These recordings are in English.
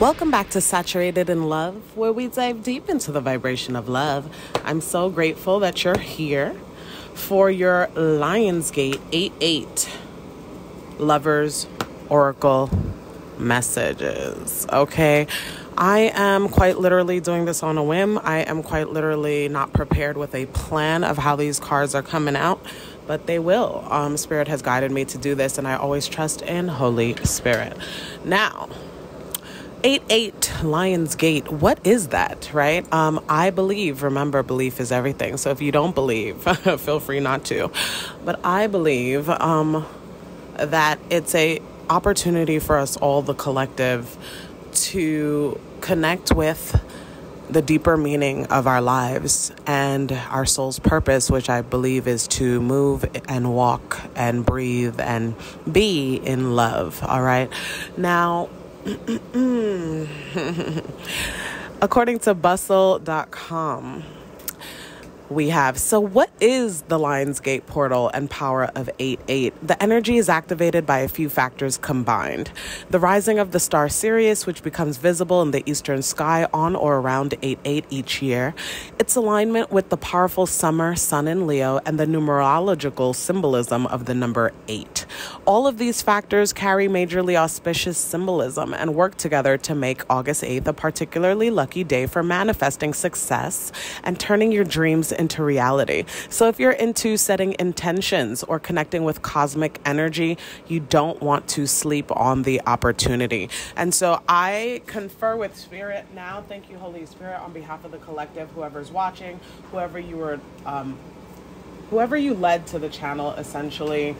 Welcome back to Saturated in Love, where we dive deep into the vibration of love. I'm so grateful that you're here for your Lionsgate 8/8 Lovers Oracle messages, okay? I am quite literally doing this on a whim. I am quite literally not prepared with a plan of how these cards are coming out, but they will. Spirit has guided me to do this, and I always trust in Holy Spirit. Now, 8/8 Lionsgate, what is that, right? I believe, remember, belief is everything. So if you don't believe, feel free not to. But I believe that it's an opportunity for us all, the collective, to connect with the deeper meaning of our lives and our soul's purpose, which I believe is to move and walk and breathe and be in love, all right? Now, according to bustle.com, we have, so what is the Lionsgate portal and power of 8/8? The energy is activated by a few factors combined. The rising of the star Sirius, which becomes visible in the eastern sky on or around 8/8 each year. Its alignment with the powerful summer sun in Leo and the numerological symbolism of the number 8. All of these factors carry majorly auspicious symbolism and work together to make August 8th a particularly lucky day for manifesting success and turning your dreams into reality. So if you're into setting intentions or connecting with cosmic energy, you don't want to sleep on the opportunity. And so I confer with Spirit now. Thank you, Holy Spirit, on behalf of the collective, whoever's watching, whoever you led to the channel, essentially.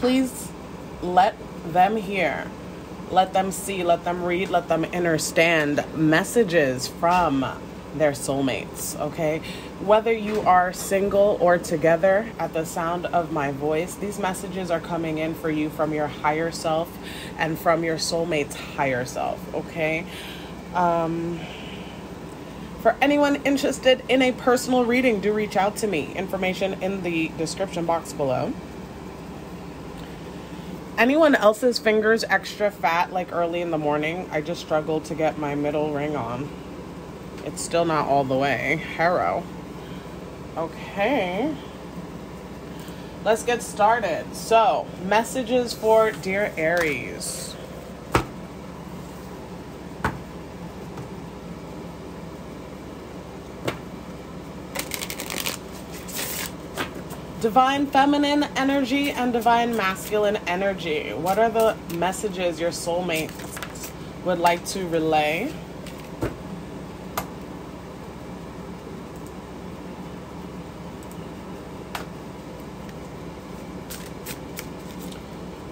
Please let them hear, let them see, let them read, let them understand messages from their soulmates, okay? Whether you are single or together, at the sound of my voice, these messages are coming in for you from your higher self and from your soulmate's higher self, okay? For anyone interested in a personal reading, do reach out to me. Information in the description box below. Anyone else's fingers extra fat, like early in the morning? I just struggled to get my middle ring on. It's still not all the way. Harrow. Okay. Let's get started. So, messages for dear Aries. Divine feminine energy and divine masculine energy. What are the messages your soulmate would like to relay?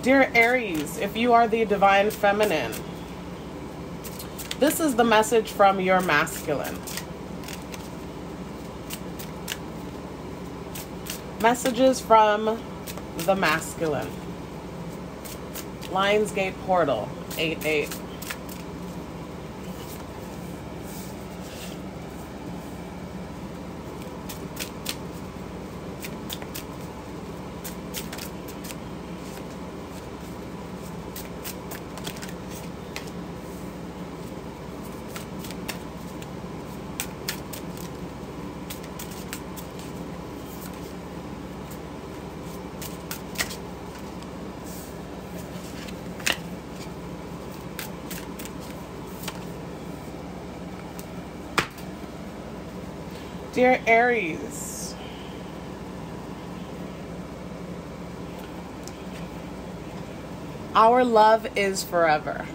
Dear Aries, if you are the divine feminine, this is the message from your masculine. Messages from the masculine. Lionsgate portal, 8/8. Dear Aries, our love is forever.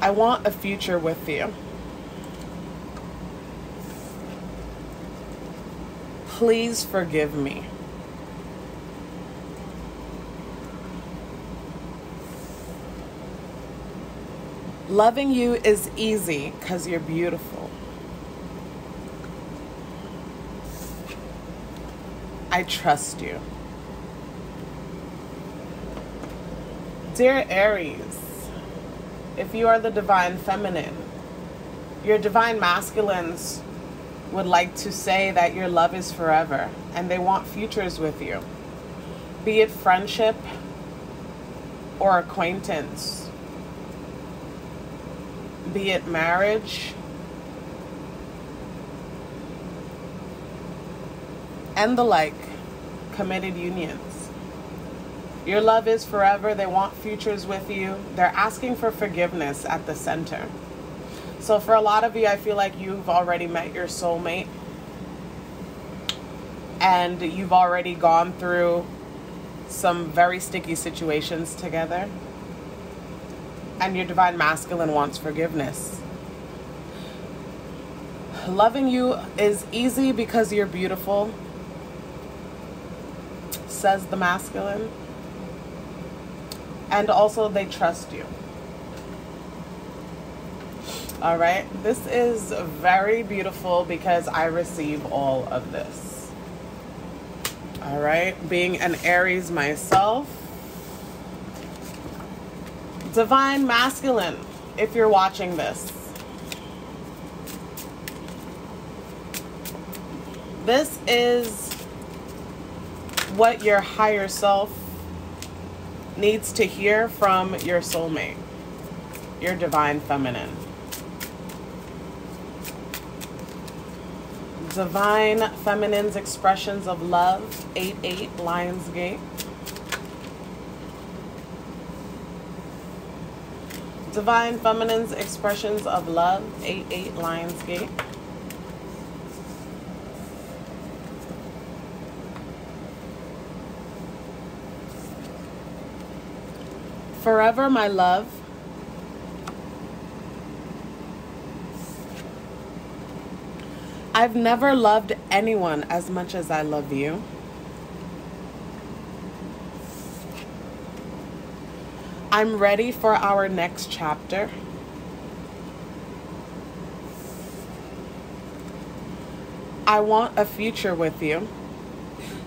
I want a future with you. Please forgive me. Loving you is easy because you're beautiful. I trust you. Dear Aries, if you are the divine feminine, your divine masculines would like to say that your love is forever and they want futures with you, be it friendship or acquaintance, be it marriage. And the like, committed unions. Your love is forever. They want futures with you. They're asking for forgiveness at the center. So for a lot of you, I feel like you've already met your soulmate and you've already gone through some very sticky situations together, and your divine masculine wants forgiveness. Loving you is easy because you're beautiful, says the masculine, and also they trust you. All right, this is very beautiful because I receive all of this. All right, being an Aries myself, divine masculine, if you're watching this, this is what your higher self needs to hear from your soulmate, your divine feminine. Divine feminine's expressions of love, 88 Lionsgate. Divine feminine's expressions of love, 88 Lionsgate. Forever, my love. I've never loved anyone as much as I love you. I'm ready for our next chapter. I want a future with you.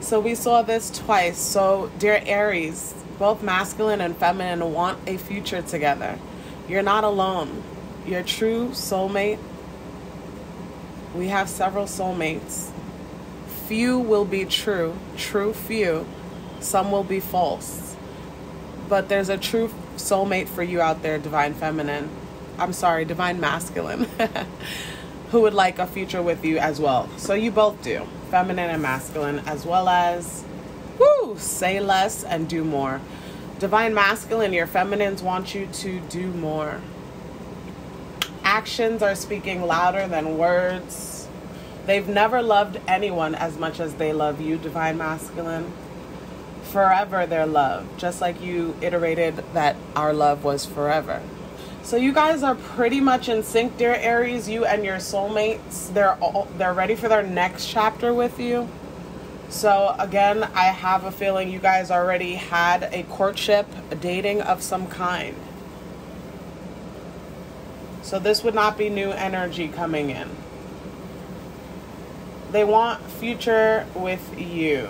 So we saw this twice. So, dear Aries, both masculine and feminine want a future together. You're not alone. Your true soulmate. We have several soulmates. Few will be true. True few. Some will be false. But there's a true soulmate for you out there, divine feminine. I'm sorry, divine masculine. Who would like a future with you as well. So you both do. Feminine and masculine, as well as... Woo! Say less and do more. Divine masculine, your feminines want you to do more. Actions are speaking louder than words. They've never loved anyone as much as they love you, divine masculine. Forever their love, just like you iterated that our love was forever. So you guys are pretty much in sync, dear Aries, you and your soulmates. They're ready for their next chapter with you. So again, I have a feeling you guys already had a courtship, a dating of some kind. So this would not be new energy coming in. They want future with you.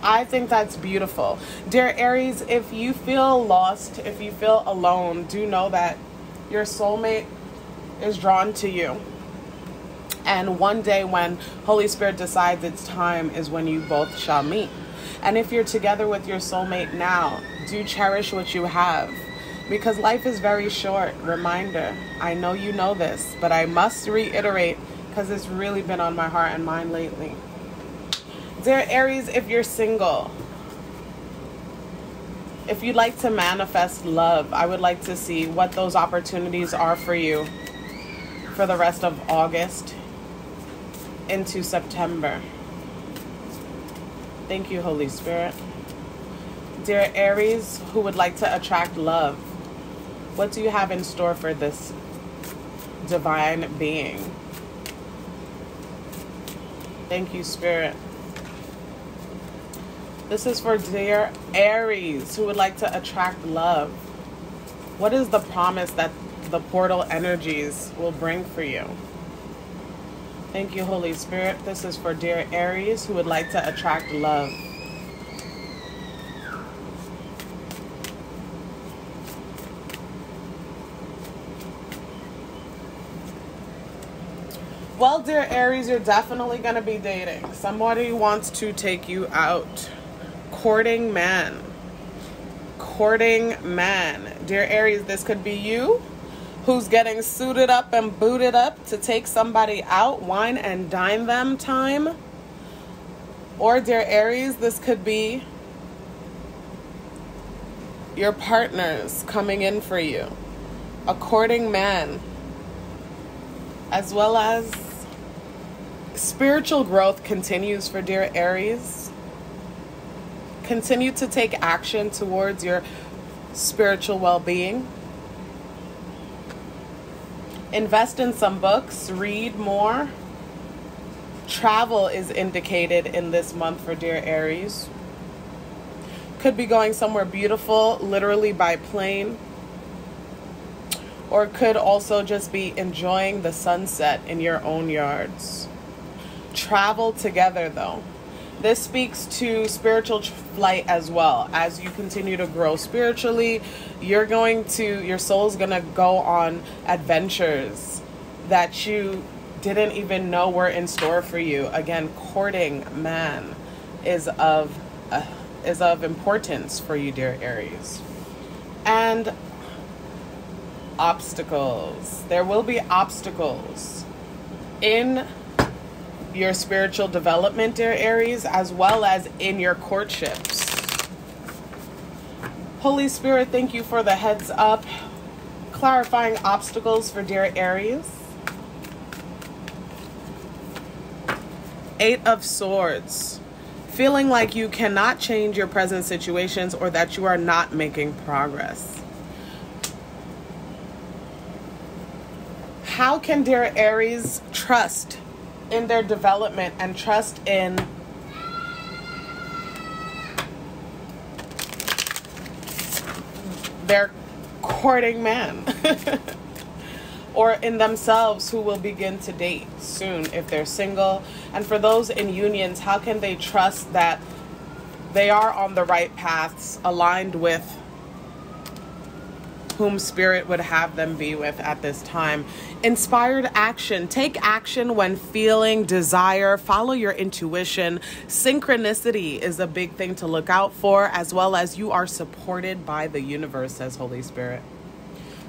I think that's beautiful. Dear Aries, if you feel lost, if you feel alone, do know that your soulmate is drawn to you. And one day when Holy Spirit decides it's time is when you both shall meet. And if you're together with your soulmate now, do cherish what you have. Because life is very short. Reminder, I know you know this, but I must reiterate because it's really been on my heart and mind lately. Dear Aries, if you're single, if you'd like to manifest love, I would like to see what those opportunities are for you for the rest of August into September. Thank you, Holy Spirit. Dear Aries, who would like to attract love, what do you have in store for this divine being? Thank you, Spirit. This is for dear Aries, who would like to attract love. What is the promise that the portal energies will bring for you? Thank you, Holy Spirit. This is for dear Aries, who would like to attract love. Well, dear Aries, you're definitely going to be dating. Somebody wants to take you out. Courting man. Courting man. Dear Aries, this could be you who's getting suited up and booted up to take somebody out. Wine and dine them time. Or, dear Aries, this could be your partners coming in for you. A courting man. As well as spiritual growth continues for dear Aries. Continue to take action towards your spiritual well-being. Invest in some books. Read more. Travel is indicated in this month for dear Aries. Could be going somewhere beautiful, literally by plane. Or could also just be enjoying the sunset in your own yards. Travel together, though. This speaks to spiritual flight as well. As you continue to grow spiritually, you're going to, your soul's going to go on adventures that you didn't even know were in store for you. Again, courting man is of importance for you, dear Aries. And obstacles. There will be obstacles in your spiritual development, dear Aries, as well as in your courtships. Holy Spirit, thank you for the heads up, clarifying obstacles for dear Aries. Eight of Swords. Feeling like you cannot change your present situations or that you are not making progress. How can dear Aries trust in their development and trust in their courting man or in themselves who will begin to date soon if they're single? And for those in unions, how can they trust that they are on the right paths, aligned with whom spirit would have them be with at this time? Inspired action. Take action when feeling desire. Follow your intuition. Synchronicity is a big thing to look out for, as well as you are supported by the universe, says Holy Spirit.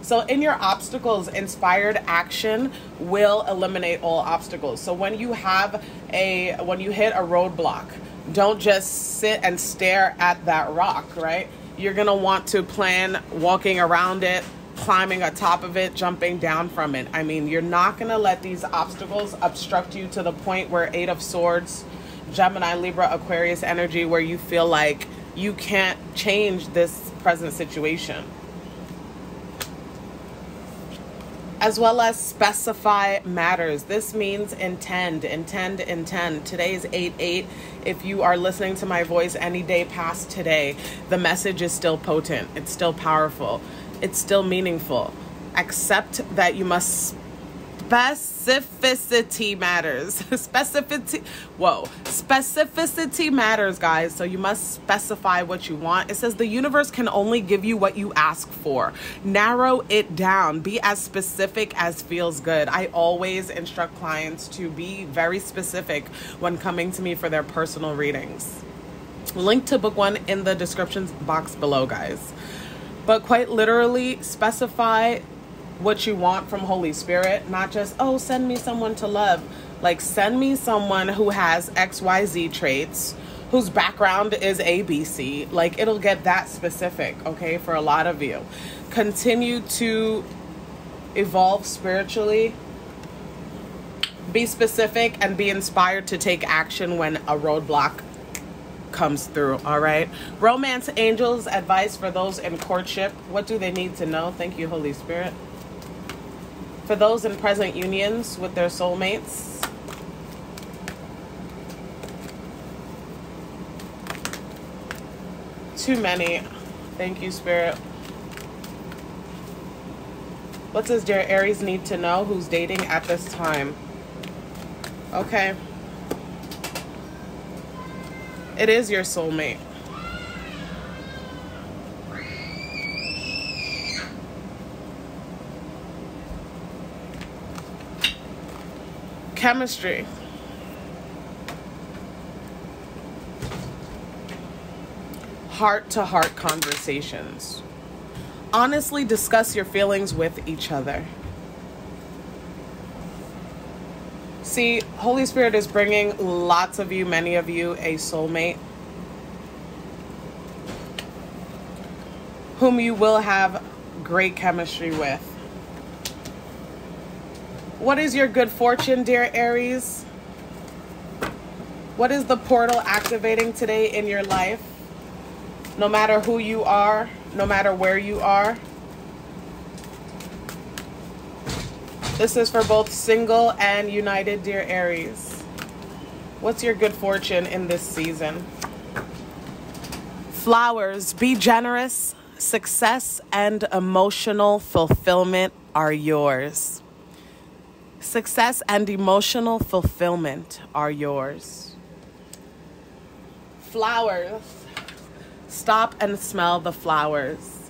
So in your obstacles, inspired action will eliminate all obstacles. So when you hit a roadblock, don't just sit and stare at that rock, right? You're going to want to plan walking around it, climbing atop of it, jumping down from it. I mean, you're not going to let these obstacles obstruct you to the point where Eight of Swords, Gemini, Libra, Aquarius energy, where you feel like you can't change this present situation. As well as specify matters. This means intend. Today is 8-8. If you are listening to my voice any day past today, the message is still potent. It's still powerful. It's still meaningful. Accept that you must. Specificity matters. Specificity matters, guys. So you must specify what you want. It says the universe can only give you what you ask for. Narrow it down. Be as specific as feels good. I always instruct clients to be very specific when coming to me for their personal readings. Link to book one in the description box below, guys. But quite literally, specify what you want from Holy Spirit, not just, oh, send me someone to love. Like, send me someone who has XYZ traits, whose background is ABC. Like, it'll get that specific, okay, for a lot of you. Continue to evolve spiritually. Be specific and be inspired to take action when a roadblock comes through. All right. Romance angels, advice for those in courtship. What do they need to know? Thank you, Holy Spirit. For those in present unions with their soulmates. Too many. Thank you, Spirit. What does dear Aries need to know who's dating at this time? Okay. It is your soulmate. chemistry. Heart-to-heart conversations. Honestly discuss your feelings with each other. See, Holy Spirit is bringing lots of you, many of you, a soulmate whom you will have great chemistry with. What is your good fortune, dear Aries? What is the portal activating today in your life? No matter who you are, no matter where you are. This is for both single and united, dear Aries. What's your good fortune in this season? Flowers, be generous. Success and emotional fulfillment are yours. Success and emotional fulfillment are yours. Flowers. Stop and smell the flowers.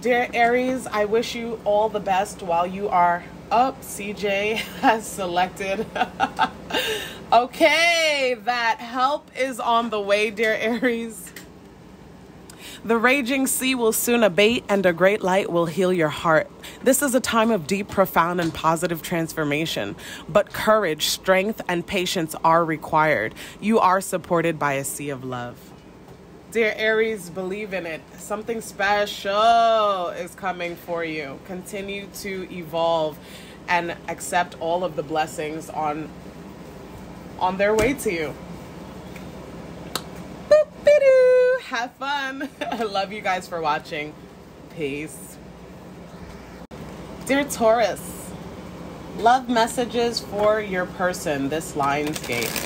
Dear Aries, I wish you all the best while you are up. CJ has selected. Okay, that help is on the way, dear Aries. The raging sea will soon abate and a great light will heal your heart. This is a time of deep, profound, and positive transformation. But courage, strength, and patience are required. You are supported by a sea of love. Dear Aries, believe in it. Something special is coming for you. Continue to evolve and accept all of the blessings on their way to you. Boop-be-doo. Have fun. I love you guys for watching. Peace. Dear Taurus, love messages for your person, this Lionsgate.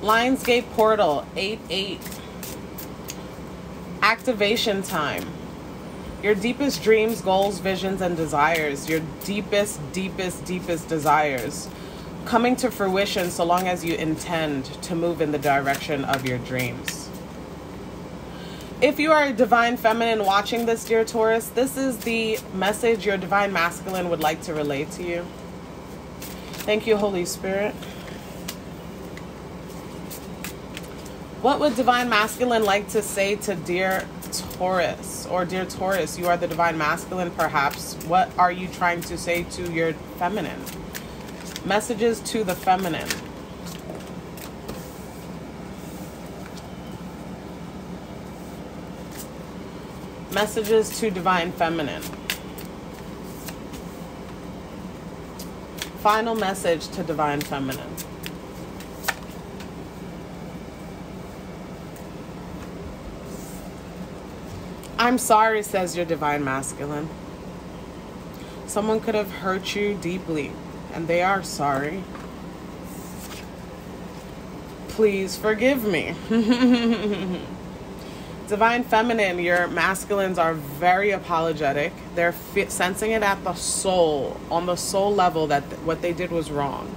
Lionsgate portal 8-8. Activation time. Your deepest dreams, goals, visions, and desires. Your deepest desires coming to fruition so long as you intend to move in the direction of your dreams. If you are a divine feminine watching this, dear Taurus, this is the message your divine masculine would like to relay to you. Thank you, Holy Spirit. What would divine masculine like to say to dear Taurus? Or dear Taurus, you are the divine masculine perhaps. What are you trying to say to your feminine? Messages to the feminine. Messages to divine feminine. Final message to divine feminine. I'm sorry, says your divine masculine. Someone could have hurt you deeply, and they are sorry. Please forgive me. Divine feminine, your masculines are very apologetic. They're sensing it at the soul, on the soul level, that what they did was wrong.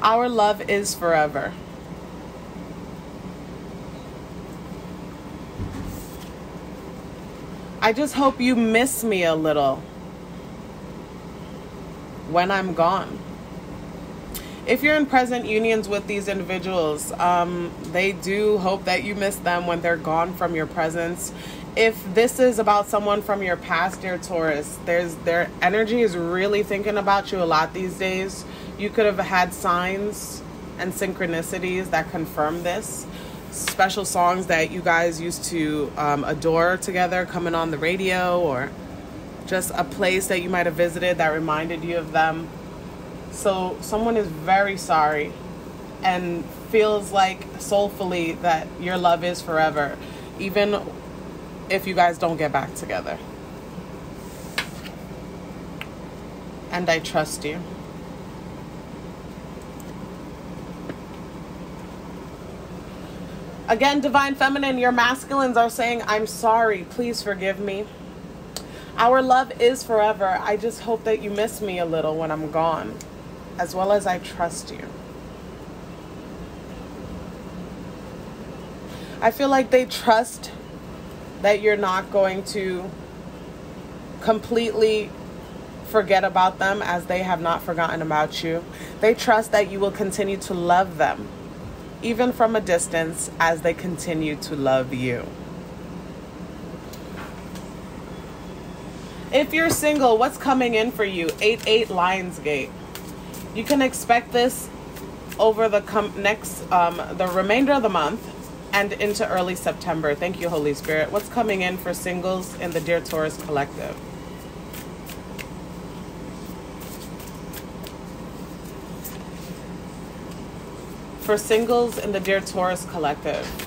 Our love is forever. I just hope you miss me a little when I'm gone. If you're in present unions with these individuals, they do hope that you miss them when they're gone from your presence. If this is about someone from your past, dear Taurus, their energy is really thinking about you a lot these days. You could have had signs and synchronicities that confirm this. Special songs that you guys used to adore together coming on the radio, or just a place that you might have visited that reminded you of them. So someone is very sorry and feels like soulfully that your love is forever, even if you guys don't get back together. And I trust you. Again, divine feminine, your masculines are saying, I'm sorry, please forgive me. Our love is forever. I just hope that you miss me a little when I'm gone, as well as I trust you. I feel like they trust that you're not going to completely forget about them, as they have not forgotten about you. They trust that you will continue to love them, even from a distance, as they continue to love you. If you're single, what's coming in for you? 8-8 Lionsgate. You can expect this over the remainder of the month and into early September. Thank you, Holy Spirit. What's coming in for singles in the Dear Taurus Collective? For singles in the Dear Taurus Collective.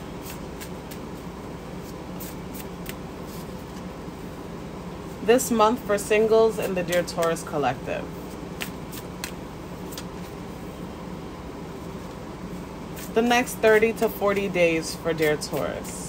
This month for singles in the Dear Taurus Collective. The next 30 to 40 days for Dear Taurus.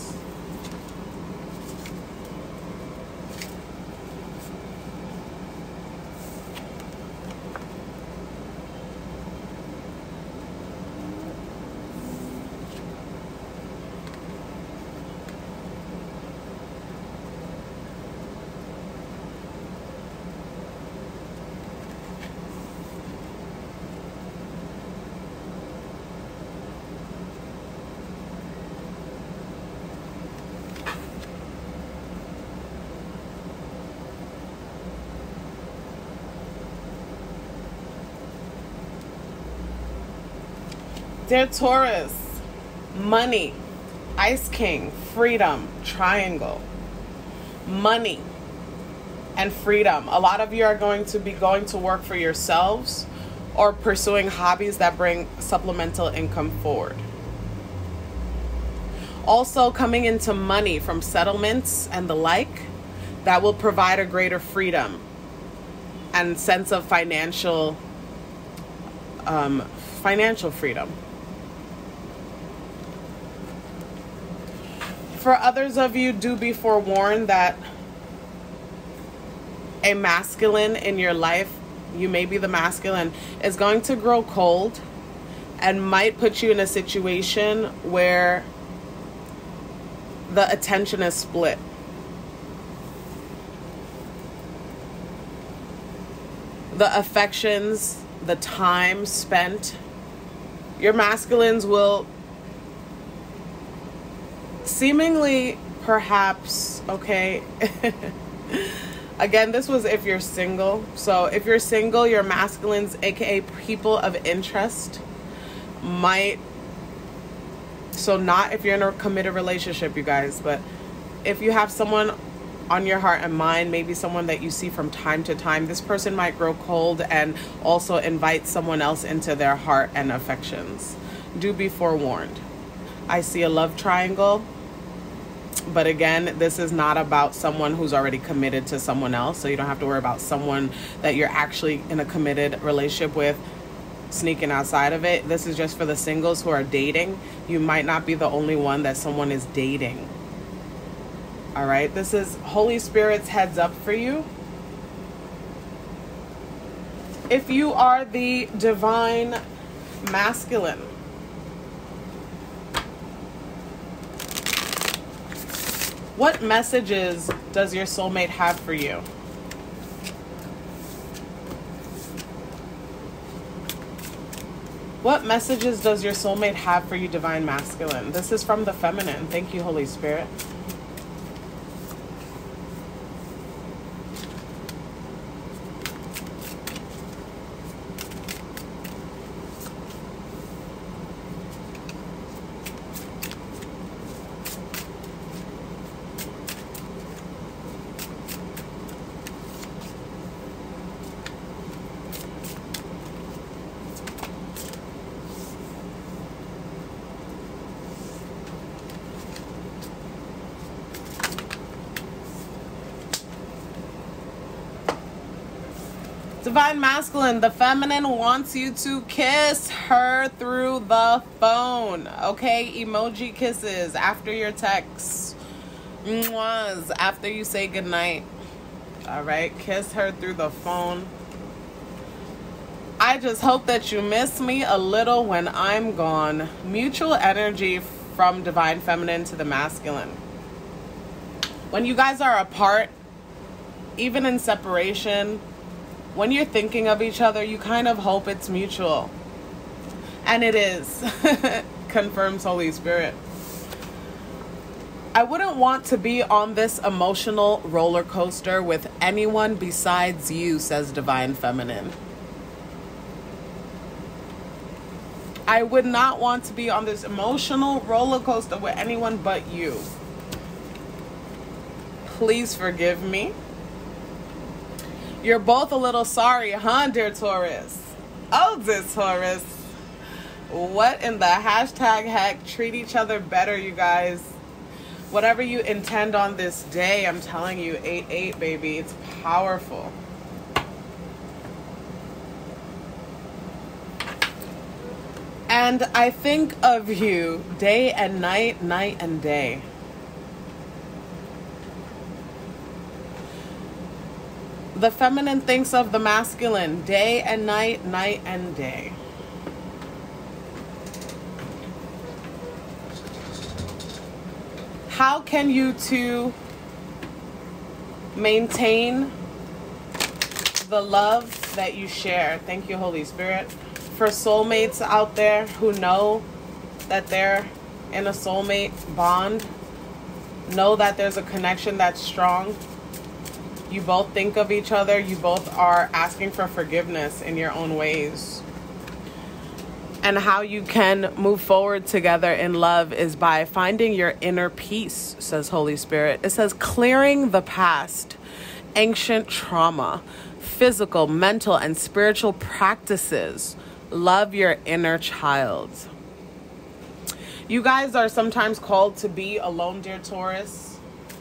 Dear Taurus, money, Ice King, freedom, triangle, money and freedom. A lot of you are going to be going to work for yourselves or pursuing hobbies that bring supplemental income forward. Also coming into money from settlements and the like, that will provide a greater freedom and sense of financial freedom. For others of you, do be forewarned that a masculine in your life, you may be the masculine, is going to grow cold and might put you in a situation where the attention is split. The affections, the time spent, your masculines will seemingly, perhaps, okay. Again, this was if you're single. So if you're single, your masculines, aka people of interest, might, so not if you're in a committed relationship, you guys, but if you have someone on your heart and mind, maybe someone that you see from time to time, this person might grow cold and also invite someone else into their heart and affections. Do be forewarned. I see a love triangle, but again, this is not about someone who's already committed to someone else, so you don't have to worry about someone that you're actually in a committed relationship with sneaking outside of it. This is just for the singles who are dating. You might not be the only one that someone is dating. All right, this is Holy Spirit's heads up for you. If you are the divine masculine, what messages does your soulmate have for you? What messages does your soulmate have for you, divine masculine? This is from the feminine. Thank you, Holy Spirit. Divine masculine, the feminine wants you to kiss her through the phone, okay? Emoji kisses after your texts, mwahs, after you say goodnight, all right? Kiss her through the phone. I just hope that you miss me a little when I'm gone. Mutual energy from divine feminine to the masculine. when you guys are apart, even in separation, when you're thinking of each other, you kind of hope it's mutual. And it is. Confirms Holy Spirit. I wouldn't want to be on this emotional roller coaster with anyone besides you, says Divine Feminine. I would not want to be on this emotional roller coaster with anyone but you. Please forgive me. You're both a little sorry, huh, dear Taurus? Oh, dear Taurus. What in the hashtag heck? Treat each other better, you guys. Whatever you intend on this day, I'm telling you, 8-8, baby, it's powerful. And I think of you day and night, night and day. The feminine thinks of the masculine day and night, night and day. How can you two maintain the love that you share? Thank you, Holy Spirit. For soulmates out there who know that they're in a soulmate bond, know that there's a connection that's strong. You both think of each other. You both are asking for forgiveness in your own ways. And how you can move forward together in love is by finding your inner peace, says Holy Spirit. It says clearing the past, ancient trauma, physical, mental, and spiritual practices. Love your inner child. You guys are sometimes called to be alone, dear Taurus,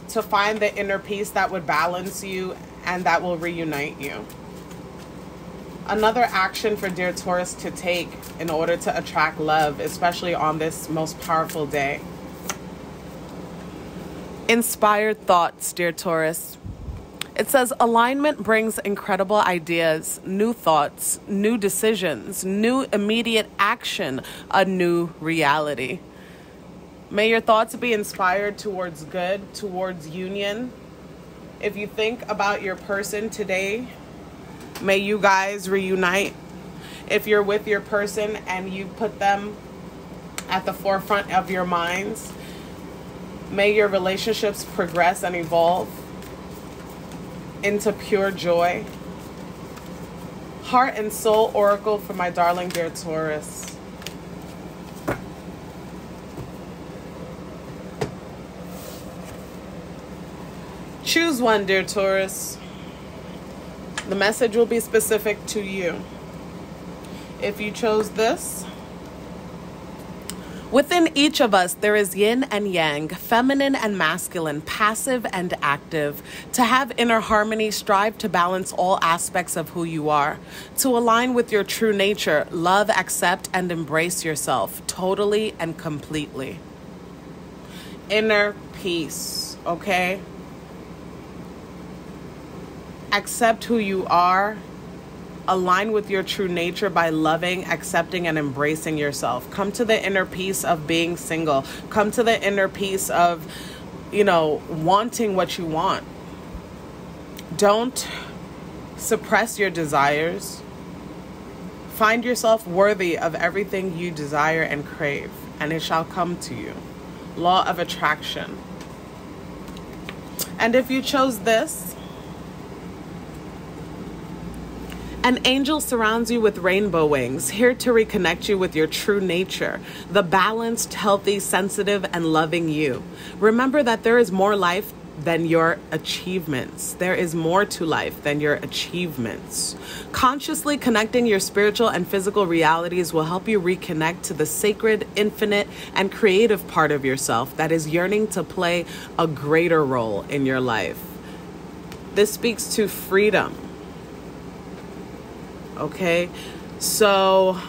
to find the inner peace that would balance you and that will reunite you. Another action for dear Taurus to take in order to attract love, especially on this most powerful day. Inspired thoughts, dear Taurus. It says alignment brings incredible ideas, new thoughts, new decisions, new immediate action, a new reality. May your thoughts be inspired towards good, towards union. If you think about your person today, may you guys reunite. If you're with your person and you put them at the forefront of your minds, may your relationships progress and evolve into pure joy. Heart and soul oracle for my darling dear Taurus. Choose one, dear Taurus. The message will be specific to you. If you chose this, within each of us, there is yin and yang, feminine and masculine, passive and active. To have inner harmony, strive to balance all aspects of who you are. To align with your true nature, love, accept, and embrace yourself totally and completely. Inner peace, okay? Accept who you are. Align with your true nature by loving, accepting, and embracing yourself. Come to the inner peace of being single. Come to the inner peace of, you know, wanting what you want. Don't suppress your desires. Find yourself worthy of everything you desire and crave, and it shall come to you. Law of attraction. And if you chose this, an angel surrounds you with rainbow wings, here to reconnect you with your true nature, the balanced, healthy, sensitive, and loving you. Remember that there is more life than your achievements. There is more to life than your achievements. Consciously connecting your spiritual and physical realities will help you reconnect to the sacred, infinite, and creative part of yourself that is yearning to play a greater role in your life. This speaks to freedom. Okay, so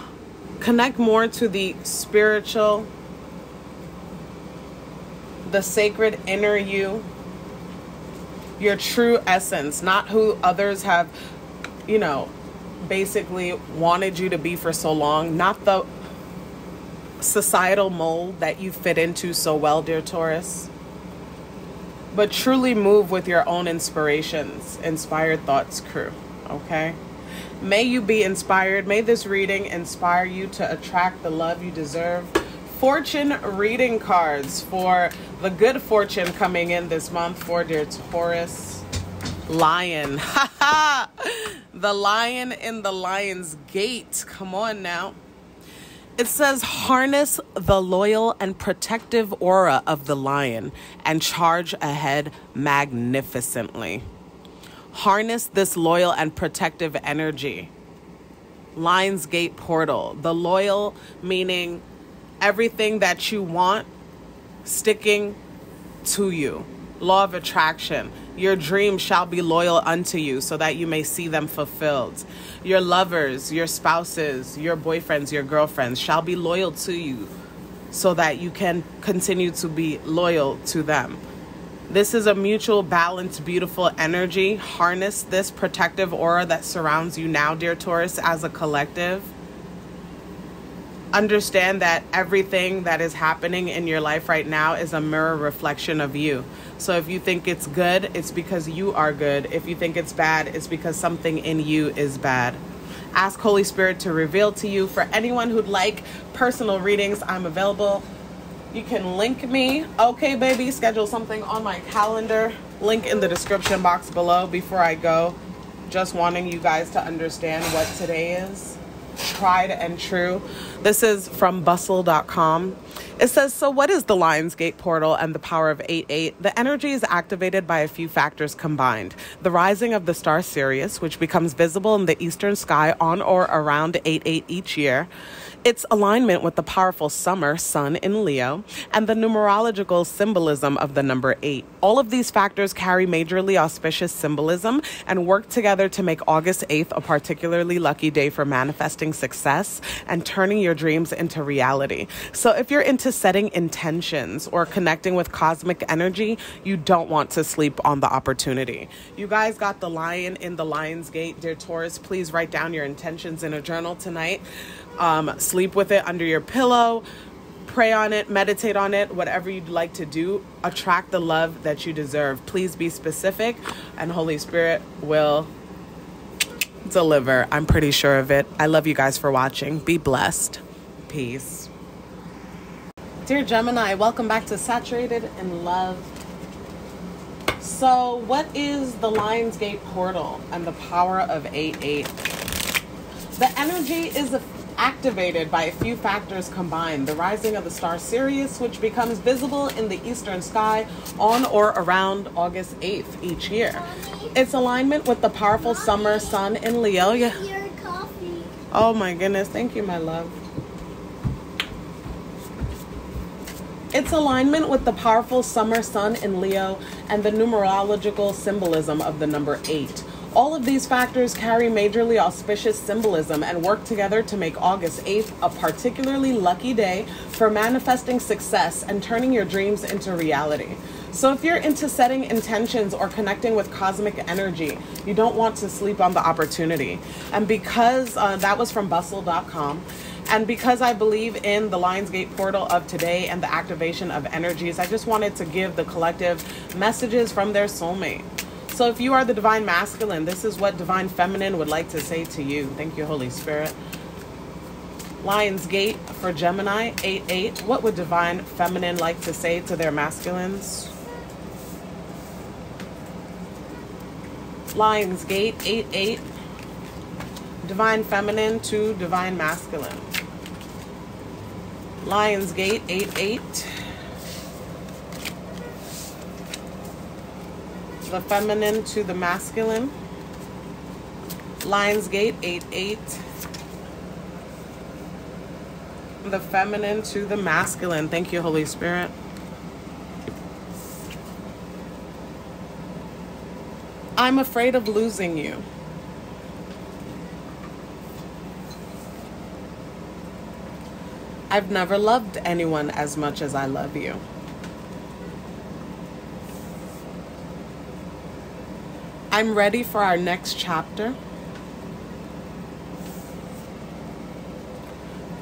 connect more to the spiritual, the sacred inner you, your true essence, not who others have, you know, basically wanted you to be for so long, not the societal mold that you fit into so well, dear Taurus. but truly move with your own inspirations. Inspired Thoughts crew, okay? May you be inspired. May this reading inspire you to attract the love you deserve. Fortune reading cards for the good fortune coming in this month for dear Taurus. Lion. The lion in the lion's gate. Come on now. It says, harness the loyal and protective aura of the lion and charge ahead magnificently. Harness this loyal and protective energy. Lionsgate portal. The loyal meaning everything that you want sticking to you. Law of attraction. Your dreams shall be loyal unto you so that you may see them fulfilled. Your lovers, your spouses, your boyfriends, your girlfriends shall be loyal to you so that you can continue to be loyal to them. This is a mutual, balanced, beautiful energy. Harness this protective aura that surrounds you now, dear Taurus, as a collective. Understand that everything that is happening in your life right now is a mirror reflection of you. So if you think it's good, it's because you are good. If you think it's bad, it's because something in you is bad. Ask Holy Spirit to reveal to you. For anyone who'd like personal readings, I'm available. You can link me. Okay, baby, schedule something on my calendar. Link in the description box below. Before I go, just wanting you guys to understand what today is. Tried and true. This is from bustle.com. It says, so what is the Lionsgate portal and the power of 8-8? The energy is activated by a few factors combined. The rising of the star Sirius, which becomes visible in the eastern sky on or around 8-8 each year. Its alignment with the powerful summer sun in Leo and the numerological symbolism of the number 8. All of these factors carry majorly auspicious symbolism and work together to make August 8th a particularly lucky day for manifesting success and turning your dreams into reality. So if you're into setting intentions or connecting with cosmic energy, you don't want to sleep on the opportunity. You guys got the lion in the lion's gate, dear Taurus. Please write down your intentions in a journal tonight. Sleep with it under your pillow, pray on it, meditate on it, whatever you'd like to do. Attract the love that you deserve. Please be specific, and Holy Spirit will deliver. I'm pretty sure of it. I love you guys for watching. Be blessed. Peace. Dear Gemini, welcome back to Saturated in Love. So what is the Lionsgate portal and the power of 8-8? The energy is activated by a few factors combined. The rising of the star Sirius, which becomes visible in the eastern sky on or around August 8th each year. Mommy. Its alignment with the powerful Mommy. Summer sun in Leo. Yeah. Your coffee. Oh my goodness. Thank you, my love. Its alignment with the powerful summer sun in Leo and the numerological symbolism of the number 8. All of these factors carry majorly auspicious symbolism and work together to make August 8th a particularly lucky day for manifesting success and turning your dreams into reality. So if you're into setting intentions or connecting with cosmic energy, you don't want to sleep on the opportunity. And because that was from bustle.com. And because I believe in the Lionsgate portal of today and the activation of energies, I just wanted to give the collective messages from their soulmate. So if you are the divine masculine, this is what divine feminine would like to say to you. Thank you, Holy Spirit. Lionsgate for Gemini, 8-8. What would divine feminine like to say to their masculines? Lionsgate, 8-8. Divine feminine to divine masculine. Lionsgate, 8-8. The feminine to the masculine. Lionsgate, 8-8. The feminine to the masculine. Thank you, Holy Spirit. I'm afraid of losing you. I've never loved anyone as much as I love you. I'm ready for our next chapter.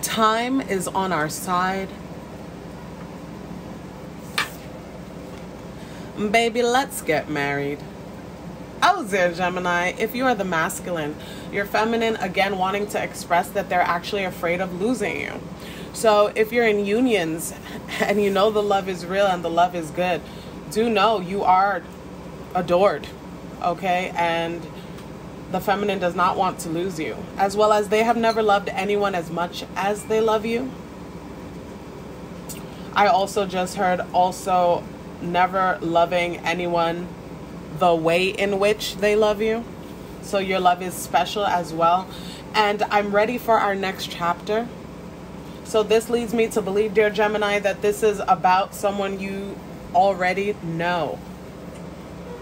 Time is on our side. Baby, let's get married. Oh dear, Gemini, if you are the masculine, you're feminine, again, wanting to express that they're actually afraid of losing you. So if you're in unions and you know the love is real and the love is good, do know you are adored, okay? And the feminine does not want to lose you, as well as they have never loved anyone as much as they love you. I also just heard also never loving anyone the way in which they love you. So your love is special as well. And I'm ready for our next chapter. So this leads me to believe, dear Gemini, that this is about someone you already know.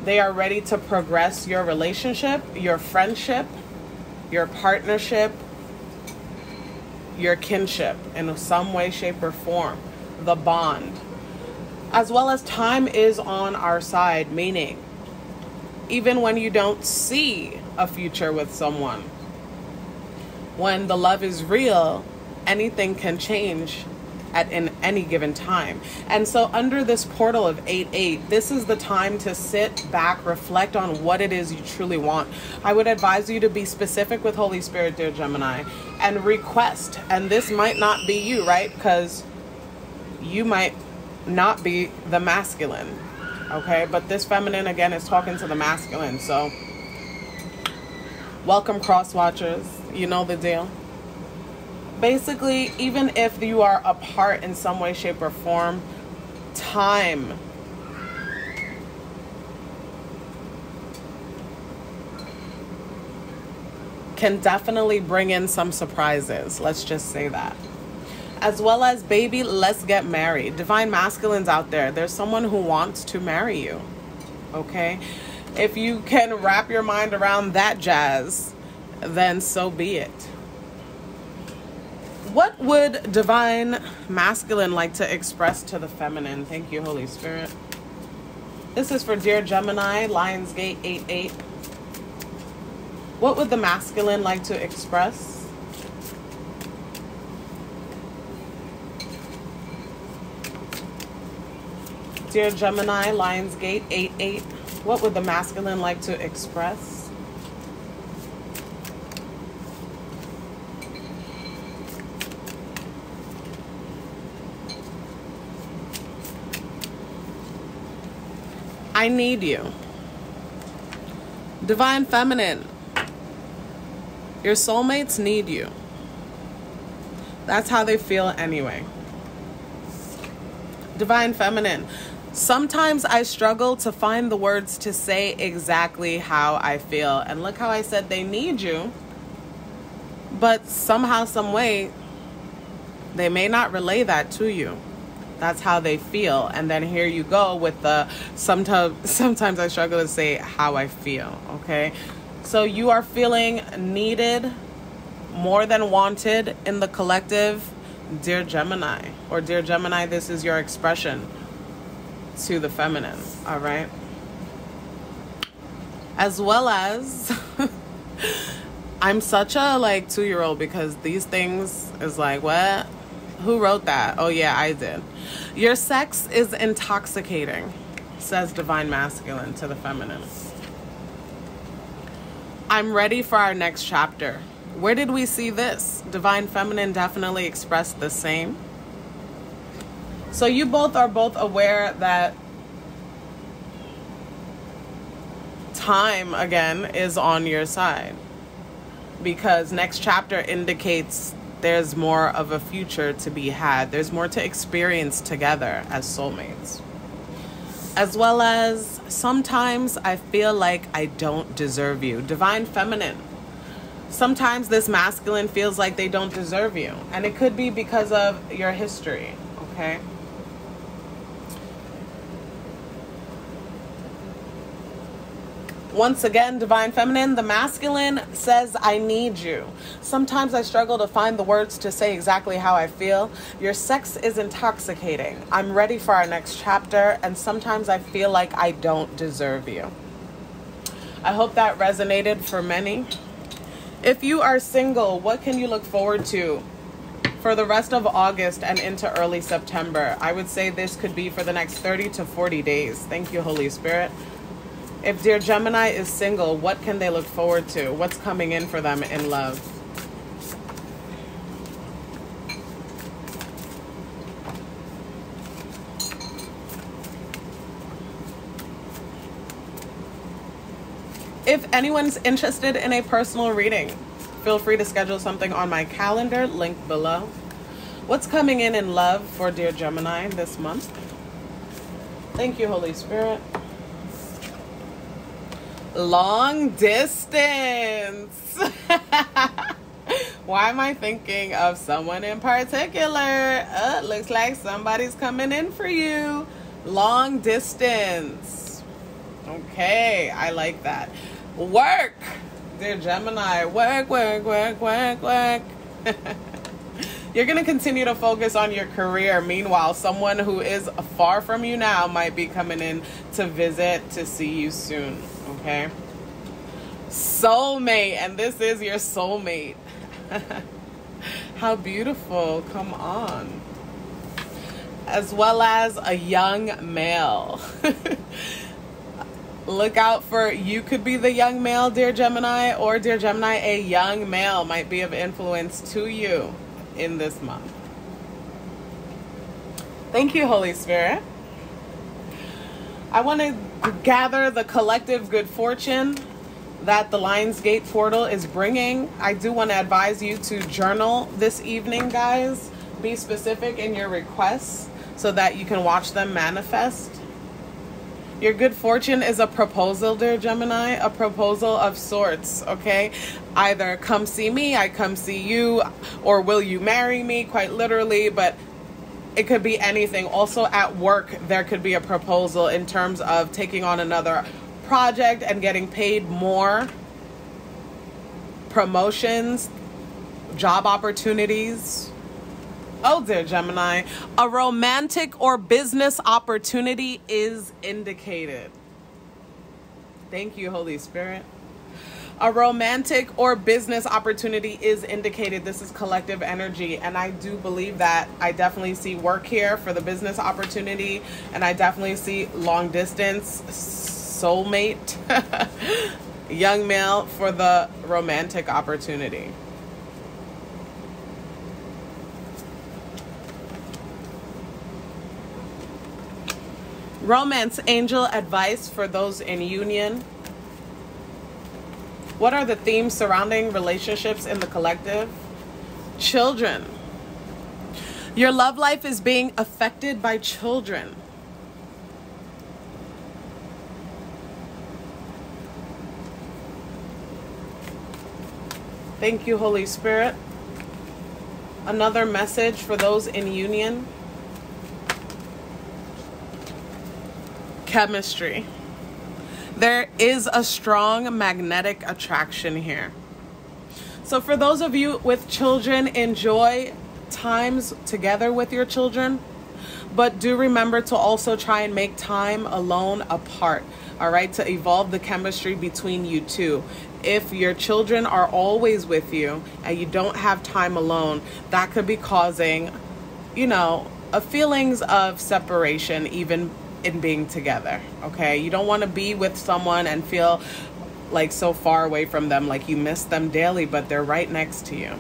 They are ready to progress your relationship, your friendship, your partnership, your kinship in some way, shape, or form, the bond. As well as time is on our side, meaning even when you don't see a future with someone, when the love is real, anything can change at in any given time. And so under this portal of 8-8, this is the time to sit back, reflect on what it is you truly want. I would advise you to be specific with Holy Spirit, dear Gemini, and request. And this might not be you, right? Because you might not be the masculine, okay? But this feminine, again, is talking to the masculine. So welcome, cross watchers. You know the deal. Basically, even if you are apart in some way, shape, or form, time can definitely bring in some surprises. Let's just say that. As well as, baby, let's get married. Divine masculines out there, there's someone who wants to marry you, okay? If you can wrap your mind around that jazz, then so be it. What would divine masculine like to express to the feminine? Thank you, Holy Spirit. This is for dear Gemini, Lionsgate 8-8. What would the masculine like to express? Dear Gemini, Lionsgate 8-8. What would the masculine like to express? I need you. Divine feminine, your soulmates need you. That's how they feel anyway. Divine feminine, sometimes I struggle to find the words to say exactly how I feel. And look how I said they need you, but somehow, some way, they may not relay that to you. That's how they feel. And then here you go with the sometimes I struggle to say how I feel, okay? So you are feeling needed more than wanted in the collective, dear Gemini. Or dear Gemini, this is your expression to the feminine, all right? As well as, I'm such a like 2-year-old because these things is like, what? Who wrote that? Oh yeah, I did. Your sex is intoxicating, says divine masculine to the feminine. I'm ready for our next chapter. Where did we see this? Divine feminine definitely expressed the same. So you both are aware that time, again, is on your side, because next chapter indicates there's more of a future to be had. There's more to experience together as soulmates. As well as, sometimes I feel like I don't deserve you. Divine feminine. Sometimes this masculine feels like they don't deserve you. And it could be because of your history, okay? Once again, divine feminine, the masculine says, I need you. Sometimes I struggle to find the words to say exactly how I feel. Your sex is intoxicating. I'm ready for our next chapter, and sometimes I feel like I don't deserve you. I hope that resonated for many. If you are single, what can you look forward to for the rest of August and into early September. I would say this could be for the next 30 to 40 days. Thank you, Holy Spirit. If dear Gemini is single, what can they look forward to? What's coming in for them in love? If anyone's interested in a personal reading, feel free to schedule something on my calendar, link below. What's coming in love for dear Gemini this month? Thank you, Holy Spirit. Long distance. Why am I thinking of someone in particular? Looks like somebody's coming in for you. Long distance. Okay, I like that. Work, dear Gemini. Work, work, work, work, work. You're going to continue to focus on your career. Meanwhile, someone who is far from you now might be coming in to visit, to see you soon. Okay. Soulmate, and this is your soulmate. How beautiful. Come on. As well as a young male. Look out for, you could be the young male, dear Gemini, or dear Gemini, a young male might be of influence to you in this month. Thank you, Holy Spirit. I want to gather the collective good fortune that the Lionsgate portal is bringing. I do want to advise you to journal this evening, guys. Be specific in your requests so that you can watch them manifest. Your good fortune is a proposal, dear Gemini, a proposal of sorts, okay? Either come see me, I come see you, or will you marry me, quite literally, but it could be anything. Also at work, there could be a proposal in terms of taking on another project and getting paid more, promotions, job opportunities. Oh, dear Gemini, a romantic or business opportunity is indicated. Thank you, Holy Spirit. A romantic or business opportunity is indicated. This is collective energy, and I do believe that. I definitely see work here for the business opportunity, and I definitely see long distance, soulmate, young male for the romantic opportunity. Romance angel advice for those in union. What are the themes surrounding relationships in the collective? Children. Your love life is being affected by children. Thank you, Holy Spirit. Another message for those in union. Chemistry. There is a strong magnetic attraction here. So for those of you with children, enjoy times together with your children, but do remember to also try and make time alone apart, all right, to evolve the chemistry between you two. If your children are always with you and you don't have time alone, that could be causing, you know, a feelings of separation, even in being together, okay? You don't want to be with someone and feel like so far away from them, like you miss them daily, but they're right next to you.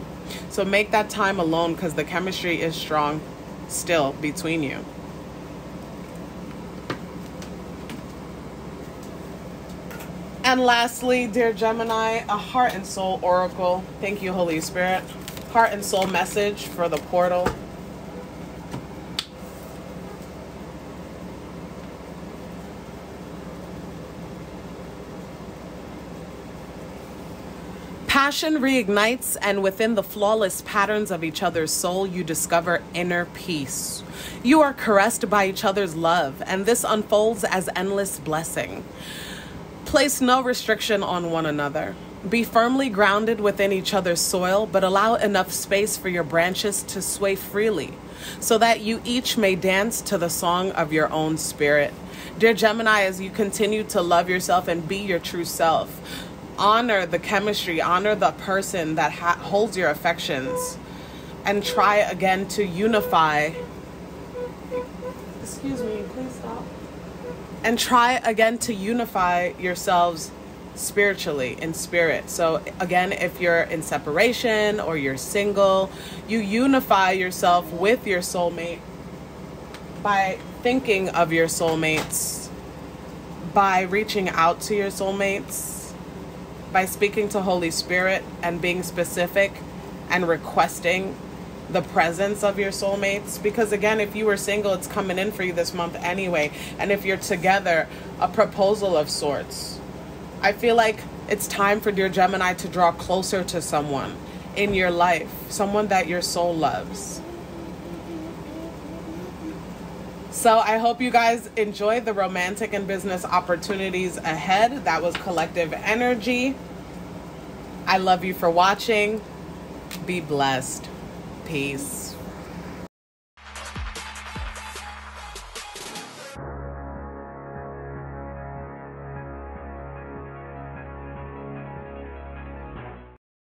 So make that time alone because the chemistry is strong still between you. And lastly, dear Gemini, a heart and soul oracle. Thank you, Holy Spirit. Heart and soul message for the portal. Passion reignites, and within the flawless patterns of each other's soul, you discover inner peace. You are caressed by each other's love, and this unfolds as endless blessing. Place no restriction on one another. Be firmly grounded within each other's soil, but allow enough space for your branches to sway freely, so that you each may dance to the song of your own spirit. Dear Gemini, as you continue to love yourself and be your true self, honor the chemistry, honor the person that holds your affections, and try again to unify. Excuse me, please stop. And try again to unify yourselves spiritually in spirit. So again, if you're in separation or you're single, you unify yourself with your soulmate by thinking of your soulmates, by reaching out to your soulmates, by speaking to Holy Spirit and being specific and requesting the presence of your soulmates. Because again, if you were single, it's coming in for you this month anyway. And if you're together, a proposal of sorts. I feel like it's time for dear Gemini to draw closer to someone in your life, someone that your soul loves. So I hope you guys enjoy the romantic and business opportunities ahead. That was collective energy. I love you for watching. Be blessed. Peace.